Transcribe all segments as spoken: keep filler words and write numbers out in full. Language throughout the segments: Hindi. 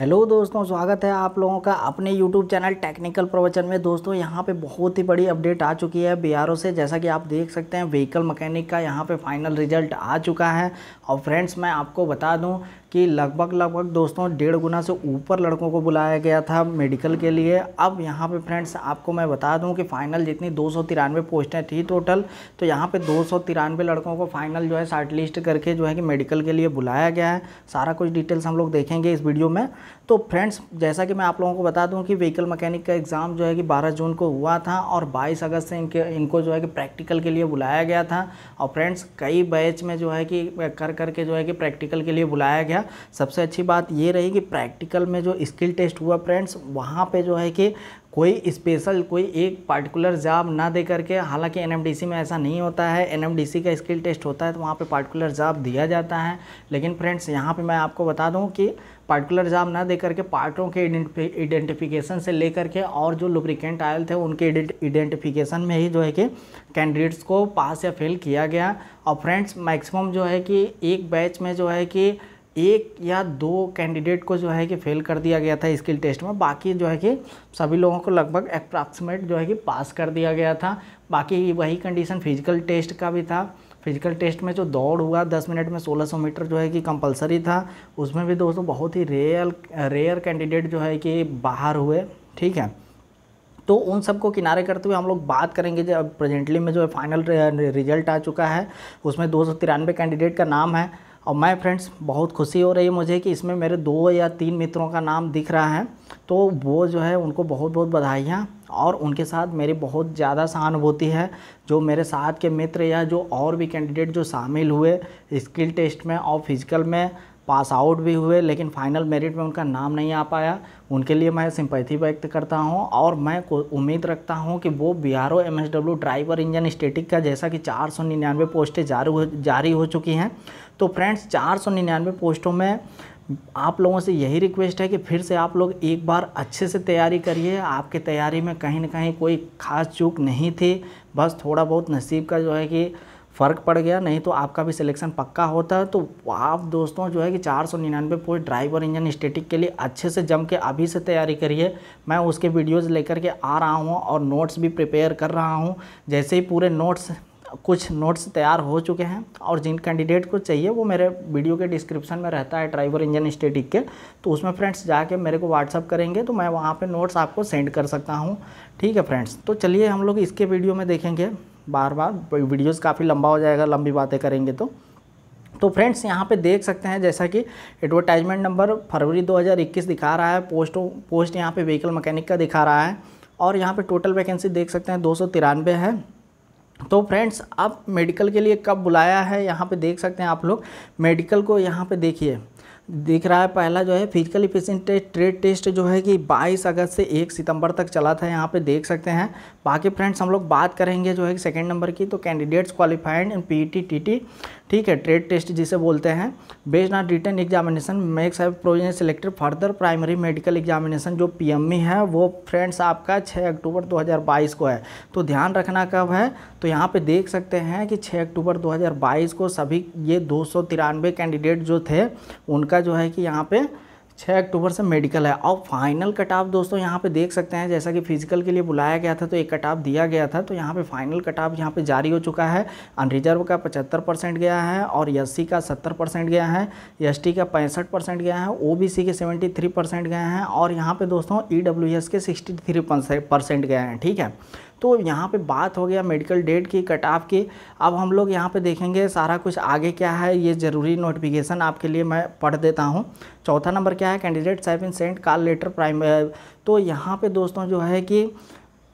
हेलो दोस्तों, स्वागत है आप लोगों का अपने यूट्यूब चैनल टेक्निकल प्रवचन में। दोस्तों यहाँ पे बहुत ही बड़ी अपडेट आ चुकी है बीआरओ से। जैसा कि आप देख सकते हैं व्हीकल मैकेनिक का यहाँ पे फाइनल रिजल्ट आ चुका है। और फ्रेंड्स मैं आपको बता दूं कि लगभग लगभग दोस्तों डेढ़ गुना से ऊपर लड़कों को बुलाया गया था मेडिकल के लिए। अब यहाँ पर फ्रेंड्स आपको मैं बता दूँ कि फाइनल जितनी दो सौ तिरानवे पोस्टें थी टोटल, तो यहाँ पर दो सौ तिरानवे लड़कों को फाइनल जो है शॉर्ट लिस्ट करके जो है कि मेडिकल के लिए बुलाया गया है। सारा कुछ डिटेल्स हम लोग देखेंगे इस वीडियो में। तो फ्रेंड्स जैसा कि मैं आप लोगों को बता दूं कि व्हीकल मैकेनिक का एग्ज़ाम जो है कि बारह जून को हुआ था और बाईस अगस्त से इनके इनको जो है कि प्रैक्टिकल के लिए बुलाया गया था। और फ्रेंड्स कई बैच में जो है कि कर करके जो है कि प्रैक्टिकल के लिए बुलाया गया। सबसे अच्छी बात ये रही कि प्रैक्टिकल में जो स्किल टेस्ट हुआ फ्रेंड्स, वहाँ पर जो है कि कोई स्पेशल कोई एक पार्टिकुलर जॉब ना दे करके, हालांकि एनएमडीसी में ऐसा नहीं होता है, एनएमडीसी का स्किल टेस्ट होता है तो वहाँ पे पार्टिकुलर जॉब दिया जाता है। लेकिन फ्रेंड्स यहाँ पे मैं आपको बता दूँ कि पार्टिकुलर जॉब ना दे करके पार्टों के आइडेंटिफिकेशन से लेकर के और जो लुब्रिकेंट आयल थे उनके आइडेंटिफिकेशन में ही जो है कि कैंडिडेट्स को पास या फेल किया गया। और फ्रेंड्स मैक्सिमम जो है कि एक बैच में जो है कि एक या दो कैंडिडेट को जो है कि फेल कर दिया गया था स्किल टेस्ट में। बाकी जो है कि सभी लोगों को लगभग अप्रॉक्सीमेट जो है कि पास कर दिया गया था। बाकी वही कंडीशन फिजिकल टेस्ट का भी था। फिजिकल टेस्ट में जो दौड़ हुआ दस मिनट में सोलह सौ मीटर जो है कि कंपलसरी था। उसमें भी दोस्तों बहुत ही रेयर रेयर कैंडिडेट जो है कि बाहर हुए, ठीक है। तो उन सबको किनारे करते हुए हम लोग बात करेंगे। जब प्रेजेंटली में जो है फाइनल रिजल्ट आ चुका है, उसमें दो सौ तिरानवे कैंडिडेट का नाम है। और मैं फ्रेंड्स बहुत खुशी हो रही है मुझे कि इसमें मेरे दो या तीन मित्रों का नाम दिख रहा है, तो वो जो है उनको बहुत बहुत बधाइयाँ। और उनके साथ मेरी बहुत ज़्यादा सहानुभूति है, जो मेरे साथ के मित्र या जो और भी कैंडिडेट जो शामिल हुए स्किल टेस्ट में और फिजिकल में पास आउट भी हुए लेकिन फाइनल मेरिट में उनका नाम नहीं आ पाया, उनके लिए मैं सिंपैथी व्यक्त करता हूं। और मैं उम्मीद रखता हूं कि वो BRO MSW driver engine static का, जैसा कि चार सौ निन्यानवे पोस्टें जारी हो चुकी हैं, तो फ्रेंड्स चार सौ निन्यानवे पोस्टों में आप लोगों से यही रिक्वेस्ट है कि फिर से आप लोग एक बार अच्छे से तैयारी करिए। आपके तैयारी में कहीं ना कहीं कोई खास चूक नहीं थी, बस थोड़ा बहुत नसीब का जो है कि फ़र्क पड़ गया, नहीं तो आपका भी सिलेक्शन पक्का होता है। तो आप दोस्तों जो है कि चार सौ निन्यानवे पोस्ट ड्राइवर इंजन स्टैटिक के लिए अच्छे से जम के अभी से तैयारी करिए। मैं उसके वीडियोस लेकर के आ रहा हूं और नोट्स भी प्रिपेयर कर रहा हूं। जैसे ही पूरे नोट्स कुछ नोट्स तैयार हो चुके हैं और जिन कैंडिडेट को चाहिए वो मेरे वीडियो के डिस्क्रिप्शन में रहता है ड्राइवर इंजन स्टैटिक के, तो उसमें फ्रेंड्स जाके मेरे को व्हाट्सअप करेंगे तो मैं वहाँ पर नोट्स आपको सेंड कर सकता हूँ, ठीक है फ्रेंड्स। तो चलिए हम लोग इसके वीडियो में देखेंगे, बार बार वीडियोस काफ़ी लंबा हो जाएगा लंबी बातें करेंगे तो। तो फ्रेंड्स यहाँ पे देख सकते हैं जैसा कि एडवर्टाइजमेंट नंबर फरवरी दो हज़ार इक्कीस दिखा रहा है, पोस्टों पोस्ट यहाँ पे व्हीकल मैकेनिक का दिखा रहा है। और यहाँ पे टोटल वैकेंसी देख सकते हैं दो सौ तिरानवे है। तो फ्रेंड्स अब मेडिकल के लिए कब बुलाया है यहाँ पर देख सकते हैं आप लोग। मेडिकल को यहाँ पर देखिए दिख रहा है, पहला जो है physical efficient test trade test जो है कि बाईस अगस्त से एक सितंबर तक चला था, यहाँ पे देख सकते हैं। बाकी फ्रेंड्स हम लोग बात करेंगे जो है कि सेकेंड नंबर की, तो candidates qualified in PET TT, ठीक है, ट्रेड टेस्ट जिसे बोलते हैं, based on written examination makes have provision selected further primary medical examination, जो पीएमई है वो फ्रेंड्स आपका छह अक्टूबर दो हज़ार बाईस को है। तो ध्यान रखना कब है, तो यहाँ पे देख सकते हैं कि छह अक्टूबर दो हज़ार बाईस को सभी ये दो सौ तिरानवे कैंडिडेट जो थे उनका जो है कि यहाँ पे छह अक्टूबर से मेडिकल है। और फाइनल कट ऑफ दोस्तों यहाँ पे देख सकते हैं, जैसा कि फिजिकल के लिए बुलाया गया था तो एक कट ऑफ दिया गया था, तो यहाँ पे फाइनल कट ऑफ यहाँ पे जारी हो चुका है। अनरिजर्व का पचहत्तर परसेंट गया है और एससी का सत्तर परसेंट गया है, एसटी का पैंसठ परसेंट गया है, ओबीसी के तिहत्तर परसेंट गए हैं और यहाँ पे दोस्तों ईडब्ल्यूएस के तिरसठ परसेंट गए हैं, ठीक है। तो यहाँ पे बात हो गया मेडिकल डेट की, कट ऑफ की। अब हम लोग यहाँ पे देखेंगे सारा कुछ आगे क्या है, ये ज़रूरी नोटिफिकेशन आपके लिए मैं पढ़ देता हूँ। चौथा नंबर क्या है, candidate have been sent call letter prime, तो यहाँ पे दोस्तों जो है कि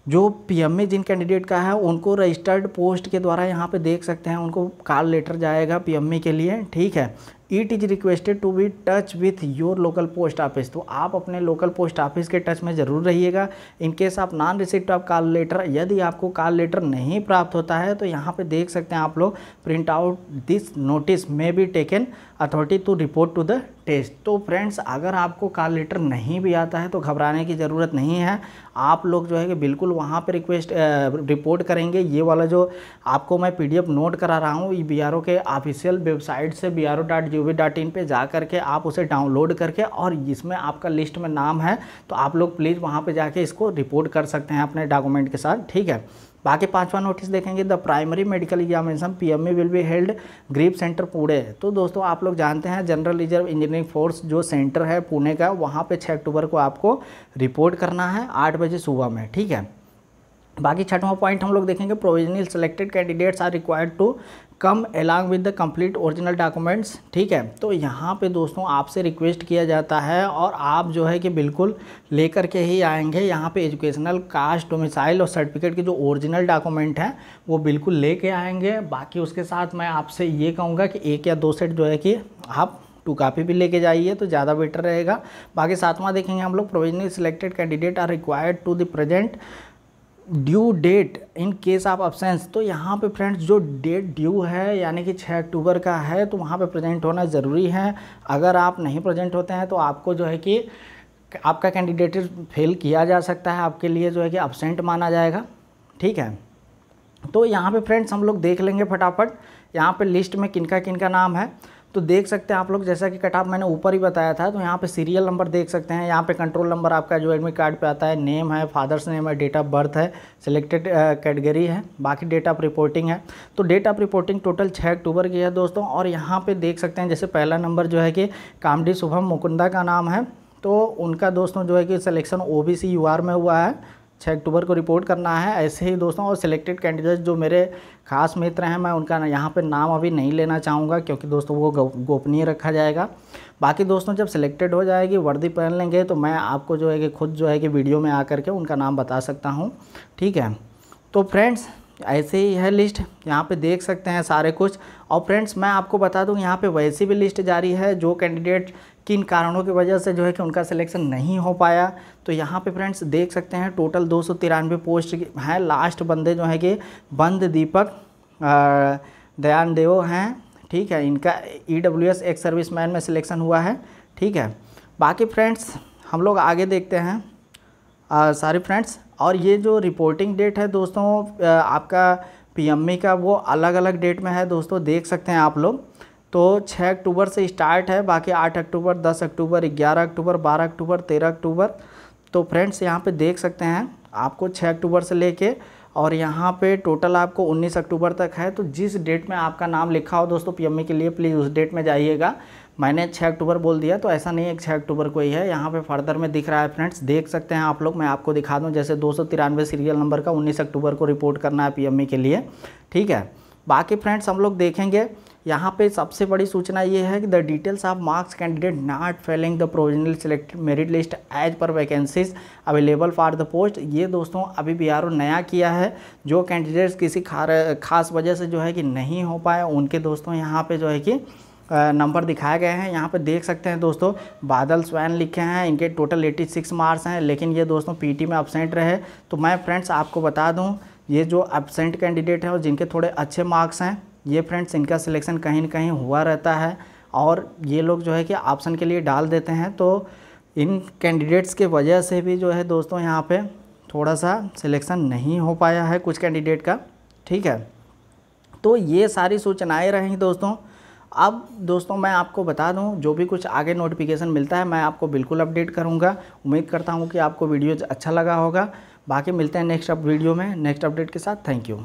जो पीएमए जिन कैंडिडेट का है उनको रजिस्टर्ड पोस्ट के द्वारा यहाँ पे देख सकते हैं उनको कॉल लेटर जाएगा पीएमए के लिए, ठीक है। It is requested to be touch with your local post office, तो आप अपने लोकल पोस्ट ऑफिस के टच में ज़रूर रहिएगा। इनकेस आप non receipt of call letter, यदि आपको कॉल लेटर नहीं प्राप्त होता है तो यहाँ पे देख सकते हैं आप लोग, print out this notice may be taken authority to report to the test. तो फ्रेंड्स अगर आपको कॉल लेटर नहीं भी आता है तो घबराने की ज़रूरत नहीं है, आप लोग जो है कि बिल्कुल वहाँ पर रिक्वेस्ट रिपोर्ट करेंगे। ये वाला जो आपको मैं पी डी एफ नोट करा रहा हूँ बी आर ओ के ऑफिशियल वेबसाइट से B R O dot UV dot in पर जा करके आप उसे डाउनलोड करके, और इसमें आपका लिस्ट में नाम है तो आप लोग प्लीज़ वहाँ पर जाके इसको रिपोर्ट कर सकते हैं अपने डॉक्यूमेंट के साथ, ठीक है। बाकी पांचवा नोटिस देखेंगे, the primary medical examination PME will be held GREF centre Pune. तो दोस्तों आप लोग जानते हैं जनरल रिजर्व इंजीनियरिंग फोर्स जो सेंटर है पुणे का, वहाँ पे छह अक्टूबर को आपको रिपोर्ट करना है आठ बजे सुबह में, ठीक है। बाकी छठवां पॉइंट हम लोग देखेंगे, provisional selected candidates are required to come along with the complete original documents, ठीक है। तो यहाँ पे दोस्तों आपसे रिक्वेस्ट किया जाता है और आप जो है कि बिल्कुल लेकर के ही आएंगे। यहाँ पे एजुकेशनल कास्ट डोमिसाइल और सर्टिफिकेट के जो ओरिजिनल डॉक्यूमेंट हैं वो बिल्कुल ले कर आएंगे। बाकी उसके साथ मैं आपसे ये कहूँगा कि एक या दो सेट जो है कि आप टू कापी भी लेके जाइए तो ज़्यादा बेटर रहेगा। बाकी सातवां देखेंगे हम लोग, provisionally selected candidate are required to the present due date in case of absence. तो यहाँ पे फ्रेंड्स जो डेट ड्यू है यानी कि छह अक्टूबर का है तो वहाँ पे प्रेजेंट होना ज़रूरी है। अगर आप नहीं प्रेजेंट होते हैं तो आपको जो है कि आपका कैंडिडेट फेल किया जा सकता है, आपके लिए जो है कि एब्सेंट माना जाएगा, ठीक है। तो यहाँ पे फ्रेंड्स हम लोग देख लेंगे फटाफट यहाँ पे लिस्ट में किनका किनका नाम है। तो देख सकते हैं आप लोग जैसा कि कट ऑफ मैंने ऊपर ही बताया था, तो यहाँ पे सीरियल नंबर देख सकते हैं, यहाँ पे कंट्रोल नंबर आपका जो एडमिट कार्ड पे आता है, नेम है, फादर्स नेम है, डेट ऑफ बर्थ है, सिलेक्टेड कैटेगरी है, बाकी डेट ऑफ रिपोर्टिंग है। तो डेट ऑफ रिपोर्टिंग टोटल छः अक्टूबर की है दोस्तों। और यहाँ पर देख सकते हैं जैसे पहला नंबर जो है कि कामडी शुभम मुकुंदा का नाम है, तो उनका दोस्तों जो है कि selection O B C U R में हुआ है, छः अक्टूबर को रिपोर्ट करना है। ऐसे ही दोस्तों और सिलेक्टेड कैंडिडेट जो मेरे खास मित्र हैं, मैं उनका यहाँ पे नाम अभी नहीं लेना चाहूँगा क्योंकि दोस्तों वो गोपनीय रखा जाएगा। बाकी दोस्तों जब सिलेक्टेड हो जाएगी, वर्दी पहन लेंगे तो मैं आपको जो है कि खुद जो है कि वीडियो में आकर के उनका नाम बता सकता हूँ, ठीक है। तो फ्रेंड्स ऐसे ही है लिस्ट, यहाँ पे देख सकते हैं सारे कुछ। और फ्रेंड्स मैं आपको बता दूँ यहाँ पे वैसी भी लिस्ट जारी है जो कैंडिडेट किन कारणों की वजह से जो है कि उनका सिलेक्शन नहीं हो पाया। तो यहाँ पे फ्रेंड्स देख सकते हैं टोटल दो सौ तिरानवे पोस्ट हैं। लास्ट बंदे जो है कि बंद दीपक दयानदेव हैं, ठीक है। इनका E W S ex service man में सिलेक्शन हुआ है, ठीक है। बाकी फ्रेंड्स हम लोग आगे देखते हैं सारे फ्रेंड्स। और ये जो रिपोर्टिंग डेट है दोस्तों आपका पीएमई का, वो अलग अलग डेट में है दोस्तों, देख सकते हैं आप लोग। तो छह अक्टूबर से स्टार्ट है, बाकी आठ अक्टूबर, दस अक्टूबर, ग्यारह अक्टूबर, बारह अक्टूबर, तेरह अक्टूबर। तो फ्रेंड्स यहाँ पे देख सकते हैं आपको छह अक्टूबर से लेके और यहाँ पे टोटल आपको उन्नीस अक्टूबर तक है। तो जिस डेट में आपका नाम लिखा हो दोस्तों पीएमई के लिए, प्लीज़ उस डेट में जाइएगा। मैंने छह अक्टूबर बोल दिया तो ऐसा नहीं है छह अक्टूबर को ही है, यहाँ पे फर्दर में दिख रहा है फ्रेंड्स, देख सकते हैं आप लोग। मैं आपको दिखा दूँ जैसे दो सौ तिरानवे सीरियल नंबर का उन्नीस अक्टूबर को रिपोर्ट करना है पीएमई के लिए, ठीक है। बाकी फ्रेंड्स हम लोग देखेंगे यहाँ पे सबसे बड़ी सूचना ये है कि the details of marks candidate not Fehling the provisional selected merit list as per vacancies available for the post. ये दोस्तों अभी बीआरओ नया किया है, जो कैंडिडेट्स किसी खास वजह से जो है कि नहीं हो पाए उनके दोस्तों यहाँ पे जो है कि नंबर दिखाए गए हैं। यहाँ पे देख सकते हैं दोस्तों बादल स्वैन लिखे हैं, इनके टोटल छियासी मार्क्स हैं, लेकिन ये दोस्तों पीटी में एब्सेंट रहे। तो मैं फ्रेंड्स आपको बता दूं ये जो एब्सेंट कैंडिडेट हैं और जिनके थोड़े अच्छे मार्क्स हैं, ये फ्रेंड्स इनका सिलेक्शन कहीं ना कहीं हुआ रहता है और ये लोग जो है कि ऑप्शन के लिए डाल देते हैं। तो इन कैंडिडेट्स के वजह से भी जो है दोस्तों यहाँ पर थोड़ा सा सिलेक्शन नहीं हो पाया है कुछ कैंडिडेट का, ठीक है। तो ये सारी सूचनाएँ रहीं दोस्तों। अब दोस्तों मैं आपको बता दूं जो भी कुछ आगे नोटिफिकेशन मिलता है मैं आपको बिल्कुल अपडेट करूंगा। उम्मीद करता हूं कि आपको वीडियो अच्छा लगा होगा। बाकी मिलते हैं नेक्स्ट अप वीडियो में नेक्स्ट अपडेट के साथ। Thank you.